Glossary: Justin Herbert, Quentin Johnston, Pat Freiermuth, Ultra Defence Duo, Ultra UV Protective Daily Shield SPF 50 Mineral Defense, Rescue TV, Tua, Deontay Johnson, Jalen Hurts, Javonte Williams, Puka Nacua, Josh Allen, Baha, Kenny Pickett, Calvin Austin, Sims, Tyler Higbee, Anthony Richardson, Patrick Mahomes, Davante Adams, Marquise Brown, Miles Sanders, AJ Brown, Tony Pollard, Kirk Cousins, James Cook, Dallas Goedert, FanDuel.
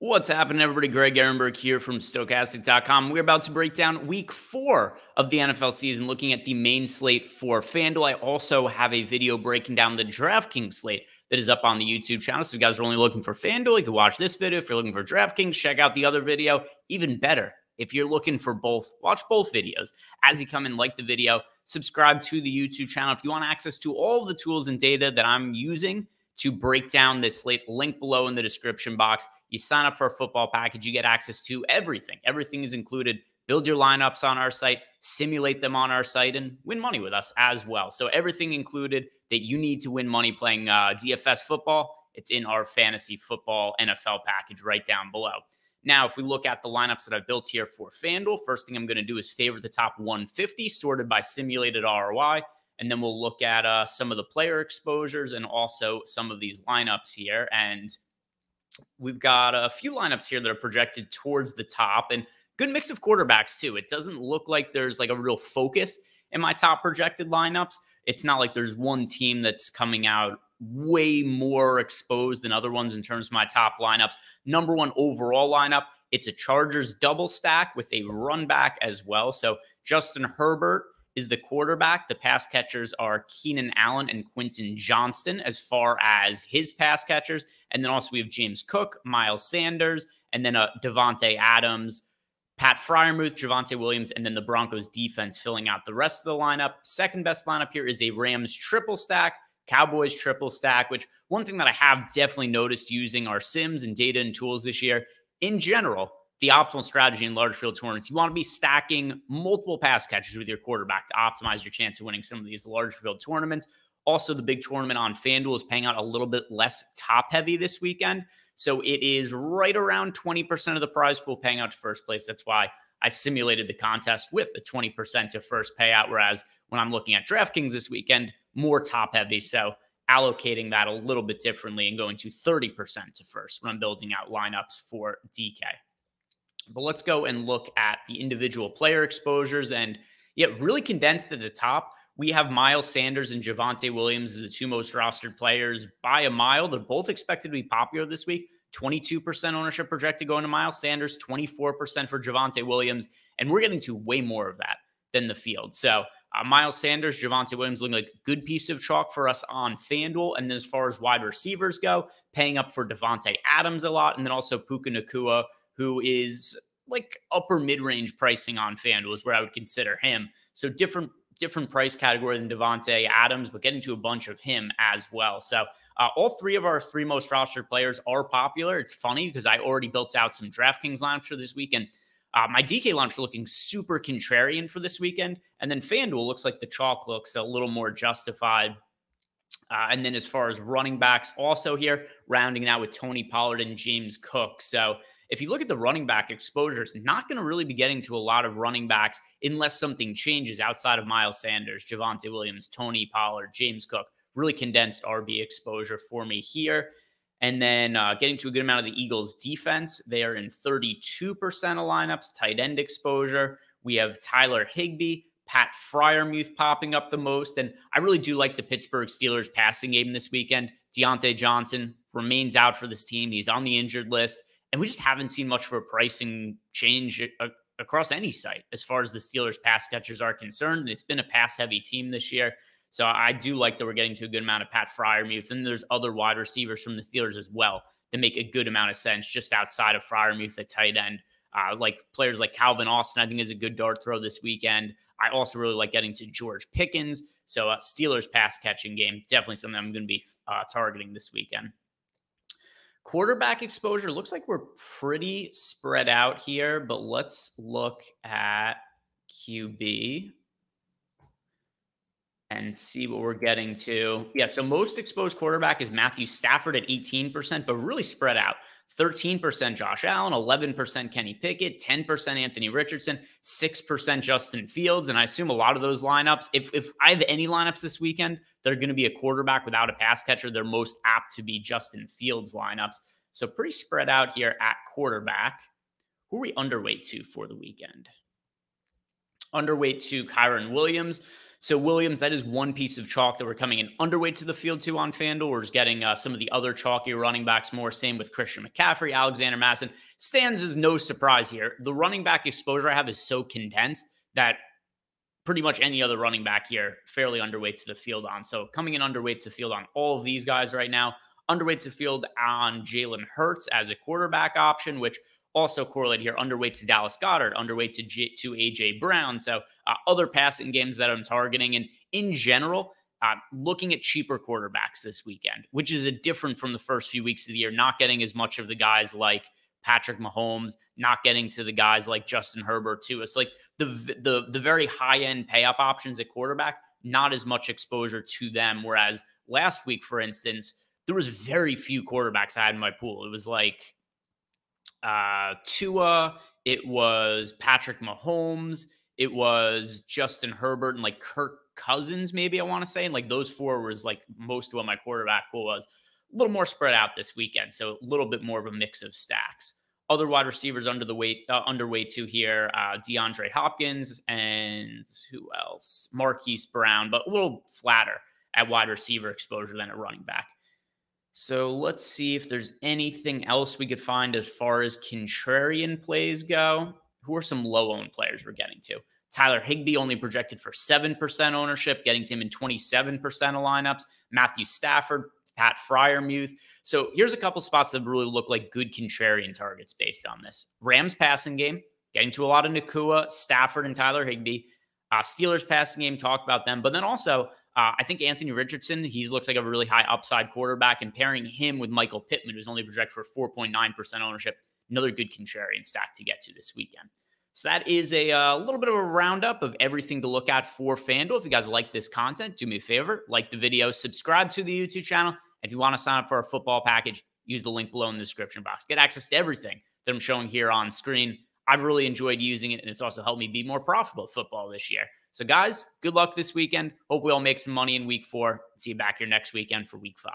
What's happening, everybody? Greg Ehrenberg here from Stokastic.com. We're about to break down week 4 of the NFL season, looking at the main slate for FanDuel. I also have a video breaking down the DraftKings slate that is up on the YouTube channel. So if you guys are only looking for FanDuel, you can watch this video. If you're looking for DraftKings, check out the other video. Even better, if you're looking for both, watch both videos. As you come in, like the video, subscribe to the YouTube channel. If you want access to all the tools and data that I'm using to break down this slate, link below in the description box. You sign up for a football package, you get access to everything. Everything is included. Build your lineups on our site, simulate them on our site, and win money with us as well. So everything included that you need to win money playing DFS football, it's in our fantasy football NFL package right down below. Now, if we look at the lineups that I've built here for FanDuel, first thing I'm going to do is favorite the top 150, sorted by simulated ROI. And then we'll look at some of the player exposures and also some of these lineups here. And we've got a few lineups here that are projected towards the top and good mix of quarterbacks too. It doesn't look like there's like a real focus in my top projected lineups. It's not like there's one team that's coming out way more exposed than other ones in terms of my top lineups. Number one overall lineup, it's a Chargers double stack with a run back as well. So Justin Herbert is the quarterback. The pass catchers are Keenan Allen and Quentin Johnston as far as his pass catchers. And then also we have James Cook, Miles Sanders, and then Davante Adams, Pat Freiermuth, Javonte Williams, and then the Broncos defense filling out the rest of the lineup. Second best lineup here is a Rams triple stack, Cowboys triple stack, which one thing that I have definitely noticed using our sims and data and tools this year in general, the optimal strategy in large field tournaments. You want to be stacking multiple pass catchers with your quarterback to optimize your chance of winning some of these large field tournaments. Also, the big tournament on FanDuel is paying out a little bit less top heavy this weekend. So it is right around 20% of the prize pool paying out to first place. That's why I simulated the contest with a 20% to first payout, whereas when I'm looking at DraftKings this weekend, more top heavy. So allocating that a little bit differently and going to 30% to first when I'm building out lineups for DK. But let's go and look at the individual player exposures. And yeah, really condensed at the top, we have Miles Sanders and Javonte Williams as the two most rostered players by a mile. They're both expected to be popular this week. 22% ownership projected going to Miles Sanders, 24% for Javonte Williams. And we're getting to way more of that than the field. So Miles Sanders, Javonte Williams looking like a good piece of chalk for us on FanDuel. And then as far as wide receivers go, paying up for Davante Adams a lot. And then also Puka Nacua, who is like upper mid-range pricing on FanDuel is where I would consider him. So different price category than Davante Adams, but getting to a bunch of him as well. So all three of our three most rostered players are popular. It's funny because I already built out some DraftKings lineups for this weekend. My DK lineups are looking super contrarian for this weekend. And then FanDuel looks like the chalk looks a little more justified. And then as far as running backs also here, rounding it out with Tony Pollard and James Cook. So if you look at the running back exposure, it's not going to really be getting to a lot of running backs unless something changes outside of Miles Sanders, Javonte Williams, Tony Pollard, James Cook. Really condensed RB exposure for me here. And then getting to a good amount of the Eagles defense. They are in 32% of lineups, tight end exposure. We have Tyler Higbee, Pat Freiermuth popping up the most. And I really do like the Pittsburgh Steelers passing game this weekend. Deontay Johnson remains out for this team. He's on the injured list. And we just haven't seen much of a pricing change across any site as far as the Steelers pass catchers are concerned. And it's been a pass-heavy team this year. So I do like that we're getting to a good amount of Pat Freiermuth. And there's other wide receivers from the Steelers as well that make a good amount of sense just outside of Freiermuth at tight end. Like players like Calvin Austin, I think, is a good dart throw this weekend. I also really like getting to George Pickens. So Steelers pass-catching game, definitely something I'm going to be targeting this weekend. Quarterback exposure looks like we're pretty spread out here, but let's look at QB and see what we're getting to. Yeah, so most exposed quarterback is Matthew Stafford at 18%, but really spread out. 13% Josh Allen, 11% Kenny Pickett, 10% Anthony Richardson, 6% Justin Fields. And I assume a lot of those lineups, if I have any lineups this weekend, they're going to be a quarterback without a pass catcher. They're most apt to be Justin Fields lineups. So pretty spread out here at quarterback. Who are we underweight to for the weekend? Underweight to Kyren Williams. So Williams, that is one piece of chalk that we're coming in underweight to the field to on FanDuel. We're just getting some of the other chalky running backs more. Same with Christian McCaffrey, Alexander Masson. Stands is no surprise here. The running back exposure I have is so condensed that pretty much any other running back here, fairly underweight to the field on. So coming in underweight to the field on all of these guys right now. Underweight to the field on Jalen Hurts as a quarterback option, which also correlate here, underweight to Dallas Goedert, underweight to AJ Brown. So other passing games that I'm targeting. And in general, looking at cheaper quarterbacks this weekend, which is different from the first few weeks of the year, not getting as much of the guys like Patrick Mahomes, not getting to the guys like Justin Herbert too. It's like the very high-end pay-up options at quarterback, not as much exposure to them. Whereas last week, for instance, there was very few quarterbacks I had in my pool. It was like Tua, it was Patrick Mahomes, it was Justin Herbert, and like Kirk Cousins, maybe I want to say. And like those four was like most of what my quarterback pool was. A little more spread out this weekend, so a little bit more of a mix of stacks. Other wide receivers underweight to here, DeAndre Hopkins and who else? Marquise Brown, but a little flatter at wide receiver exposure than at running back. So let's see if there's anything else we could find as far as contrarian plays go. Who are some low-owned players we're getting to? Tyler Higbee only projected for 7% ownership, getting to him in 27% of lineups. Matthew Stafford, Pat Freiermuth. So here's a couple spots that really look like good contrarian targets based on this. Rams passing game, getting to a lot of Nacua, Stafford, and Tyler Higbee. Steelers passing game, talk about them. But then also, I think Anthony Richardson, he's looked like a really high upside quarterback, and pairing him with Michael Pittman, who's only projected for 4.9% ownership, another good contrarian stack to get to this weekend. So that is a little bit of a roundup of everything to look at for FanDuel. If you guys like this content, do me a favor, like the video, subscribe to the YouTube channel. If you want to sign up for our football package, use the link below in the description box. Get access to everything that I'm showing here on screen. I've really enjoyed using it, and it's also helped me be more profitable at football this year. So guys, good luck this weekend. Hope we all make some money in week 4. See you back here next weekend for week 5.